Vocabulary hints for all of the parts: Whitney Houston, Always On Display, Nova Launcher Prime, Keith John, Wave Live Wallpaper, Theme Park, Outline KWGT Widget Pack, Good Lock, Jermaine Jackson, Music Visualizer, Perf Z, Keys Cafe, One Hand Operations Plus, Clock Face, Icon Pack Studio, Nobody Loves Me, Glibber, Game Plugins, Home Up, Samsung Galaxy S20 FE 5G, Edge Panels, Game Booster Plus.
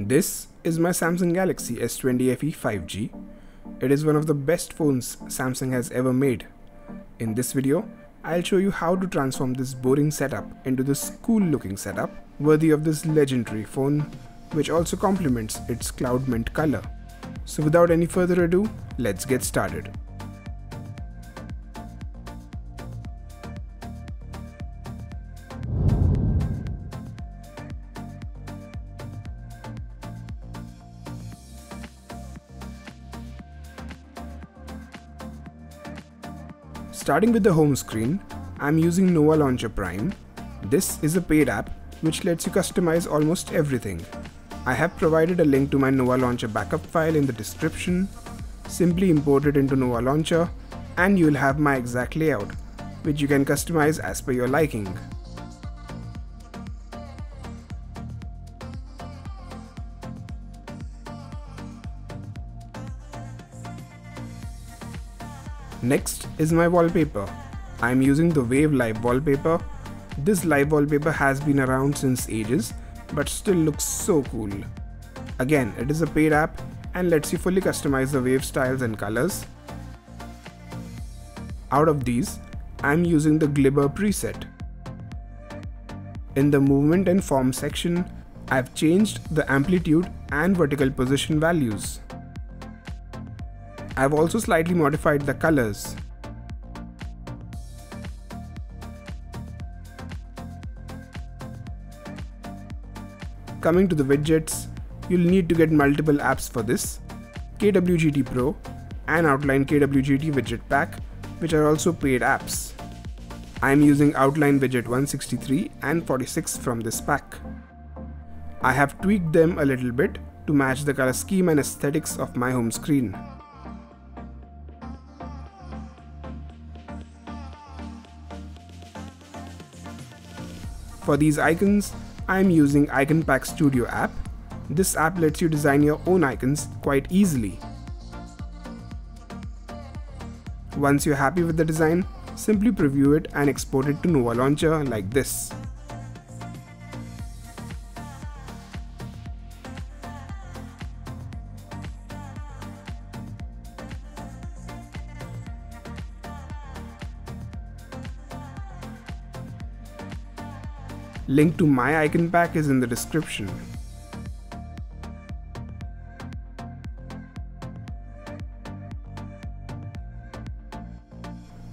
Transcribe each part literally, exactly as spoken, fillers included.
This is my Samsung Galaxy S twenty F E five G. It is one of the best phones Samsung has ever made. In this video, I'll show you how to transform this boring setup into this cool looking setup worthy of this legendary phone, which also complements its cloud mint color. So without any further ado, let's get started. Starting with the home screen, I'm using Nova Launcher Prime. This is a paid app which lets you customize almost everything. I have provided a link to my Nova Launcher backup file in the description. Simply import it into Nova Launcher and you'll have my exact layout, which you can customize as per your liking. Next is my wallpaper. I am using the Wave Live Wallpaper. This live wallpaper has been around since ages, but still looks so cool. Again, it is a paid app and lets you fully customize the wave styles and colors. Out of these, I am using the Glibber preset. In the movement and form section, I have changed the amplitude and vertical position values. I have also slightly modified the colors. Coming to the widgets, you'll need to get multiple apps for this: K W G T Pro and Outline K W G T Widget Pack, which are also paid apps. I am using Outline Widget one sixty-three and forty-six from this pack. I have tweaked them a little bit to match the color scheme and aesthetics of my home screen. For these icons, I am using Icon Pack Studio app. This app lets you design your own icons quite easily. Once you're happy with the design, simply preview it and export it to Nova Launcher like this. Link to my icon pack is in the description.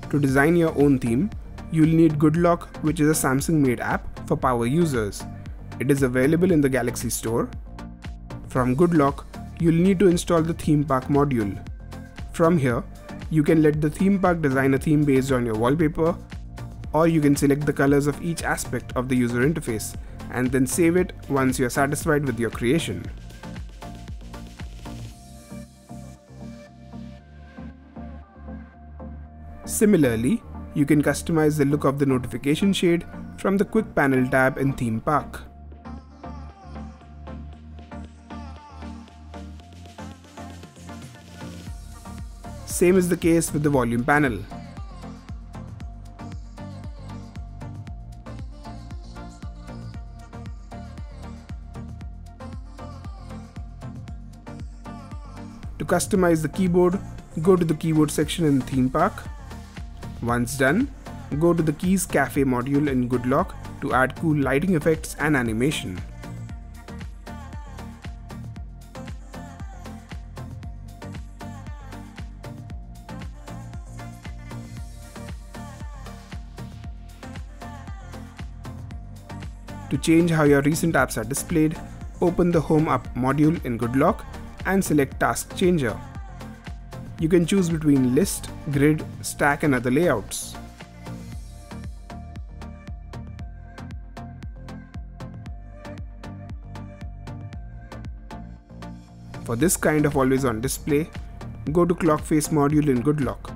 To design your own theme, you'll need Good Lock, which is a Samsung-made app for power users. It is available in the Galaxy Store. From Good Lock, you'll need to install the Theme Park module. From here, you can let the Theme Park design a theme based on your wallpaper, or you can select the colors of each aspect of the user interface and then save it once you are satisfied with your creation. Similarly, you can customize the look of the notification shade from the Quick Panel tab in Theme Park. Same is the case with the volume panel. To customize the keyboard, go to the keyboard section in Theme Park. Once done, go to the Keys Cafe module in Good Lock to add cool lighting effects and animation. To change how your recent apps are displayed, open the Home Up module in Good Lock and select Task Changer. You can choose between list, grid, stack and other layouts. For this kind of always-on display, go to Clock Face module in Good Lock.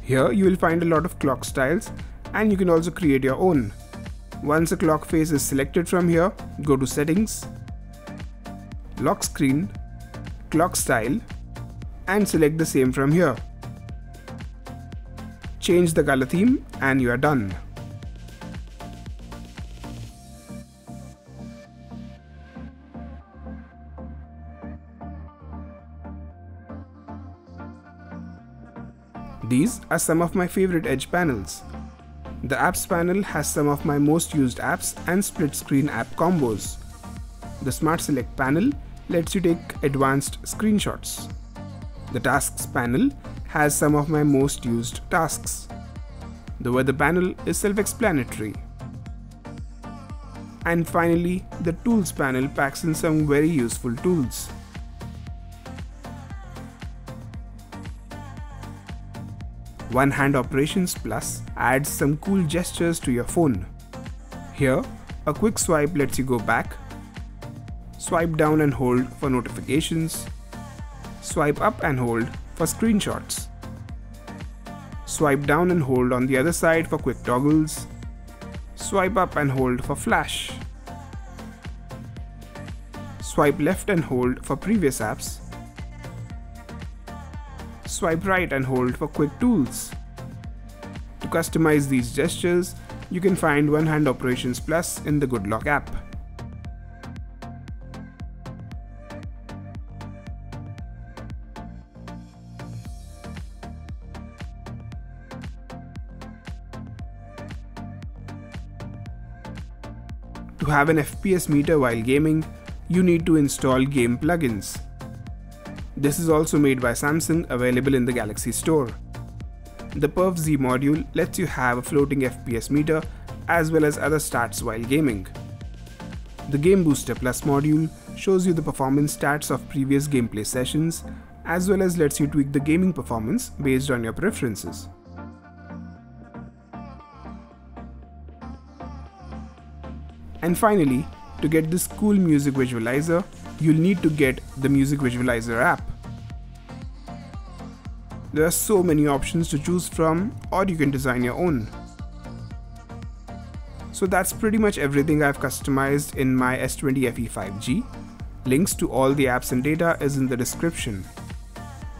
Here you will find a lot of clock styles and you can also create your own. Once a clock face is selected from here, go to Settings, Lock Screen, Clock Style and select the same from here. Change the color theme and you are done. These are some of my favorite edge panels. The apps panel has some of my most used apps and split screen app combos. The Smart Select panel lets you take advanced screenshots. The Tasks panel has some of my most used tasks. The Weather panel is self-explanatory. And finally, the Tools panel packs in some very useful tools. One Hand Operations Plus adds some cool gestures to your phone. Here, a quick swipe lets you go back. Swipe down and hold for notifications. Swipe up and hold for screenshots. Swipe down and hold on the other side for quick toggles. Swipe up and hold for flash. Swipe left and hold for previous apps. Swipe right and hold for quick tools. To customize these gestures, you can find One Hand Operations Plus in the Good Lock app. To have an F P S meter while gaming, you need to install Game Plugins. This is also made by Samsung, available in the Galaxy Store. The Perf Z module lets you have a floating F P S meter as well as other stats while gaming. The Game Booster Plus module shows you the performance stats of previous gameplay sessions as well as lets you tweak the gaming performance based on your preferences. And finally, to get this cool music visualizer, you'll need to get the Music Visualizer app. There are so many options to choose from, or you can design your own. So that's pretty much everything I've customized in my S twenty F E five G. Links to all the apps and data is in the description.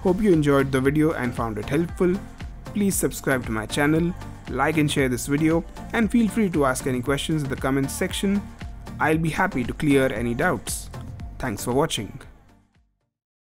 Hope you enjoyed the video and found it helpful. Please subscribe to my channel, like and share this video, and feel free to ask any questions in the comments section. I'll be happy to clear any doubts. Thanks for watching.